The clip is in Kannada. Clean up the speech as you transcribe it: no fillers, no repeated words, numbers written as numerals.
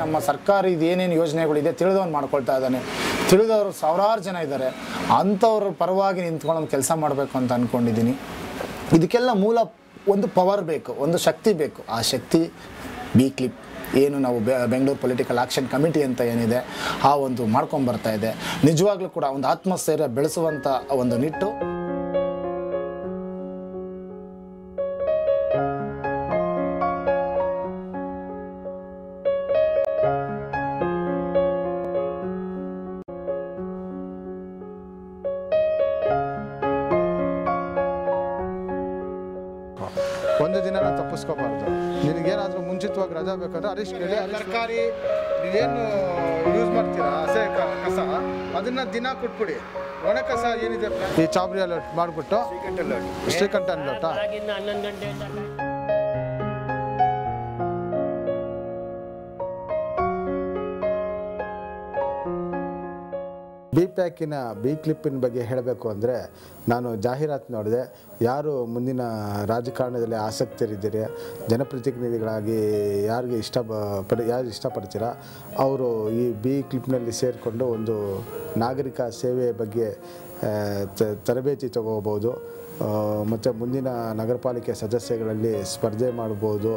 ನಮ್ಮ ಸರ್ಕಾರ ಇದು ಏನೇನು ಯೋಜನೆಗಳಿದೆ ತಿಳಿದವನು ಮಾಡ್ಕೊಳ್ತಾ ಇದ್ದಾನೆ. ತಿಳಿದವರು ಸಾವಿರಾರು ಜನ ಇದ್ದಾರೆ. ಅಂಥವ್ರ ಪರವಾಗಿ ನಿಂತ್ಕೊಂಡು ಕೆಲಸ ಮಾಡಬೇಕು ಅಂತ ಅಂದ್ಕೊಂಡಿದ್ದೀನಿ. ಇದಕ್ಕೆಲ್ಲ ಮೂಲ ಒಂದು ಪವರ್ ಬೇಕು, ಒಂದು ಶಕ್ತಿ ಬೇಕು. ಆ ಶಕ್ತಿ B.CLIP ಏನು ನಾವು ಬೆಂಗಳೂರು ಪೊಲಿಟಿಕಲ್ ಆಕ್ಷನ್ ಕಮಿಟಿ ಅಂತ ಏನಿದೆ ಆ ಒಂದು ಮಾಡ್ಕೊಂಡ್ಬರ್ತಾ ಇದೆ. ನಿಜವಾಗ್ಲೂ ಕೂಡ ಒಂದು ಆತ್ಮಸ್ಥೈರ್ಯ ಬೆಳೆಸುವಂಥ ಒಂದು ನಿಟ್ಟು. ಒಂದು ದಿನ ತಪ್ಪಿಸ್ಕೋಬಾರ್ದು. ನಿನಗೇನಾದರೂ ಮುಂಚಿತವಾಗಿ ರಜಾ ಬೇಕಂದ್ರೆ ಅರಿಶ್ ಕೇಳಿ, ತರಕಾರಿ ನೀವೇನು ಯೂಸ್ ಮಾಡ್ತೀರಾ ಹಸೆ ಕಸ ಅದನ್ನು ದಿನ ಕೊಟ್ಬಿಡಿ. ಒಣ ಕಸ ಏನಿದೆ ಈ ಚಾಬ್ರಿ ಅಲರ್ಟ್ ಮಾಡಿಬಿಟ್ಟು ಶ್ರೀಕಂಠ ಅಲರ್ಟ್ 11 ಗಂಟೆಯಿಂದ B.PACನ B.CLIPನ ಬಗ್ಗೆ ಹೇಳಬೇಕು ಅಂದರೆ, ನಾನು ಜಾಹೀರಾತು ನೋಡಿದೆ. ಯಾರು ಮುಂದಿನ ರಾಜಕಾರಣದಲ್ಲಿ ಆಸಕ್ತರಿದ್ದೀರಿ, ಜನಪ್ರತಿನಿಧಿಗಳಾಗಿ ಯಾರಿಗೆ ಯಾರು ಇಷ್ಟಪಡ್ತೀರಾ ಅವರು ಈ B.CLIPನಲ್ಲಿ ಸೇರಿಕೊಂಡು ಒಂದು ನಾಗರಿಕ ಸೇವೆ ಬಗ್ಗೆ ತರಬೇತಿ ತಗೋಬೋದು ಮತ್ತು ಮುಂದಿನ ನಗರ ಪಾಲಿಕೆ ಸದಸ್ಯಗಳಲ್ಲಿ ಸ್ಪರ್ಧೆ ಮಾಡ್ಬೋದು.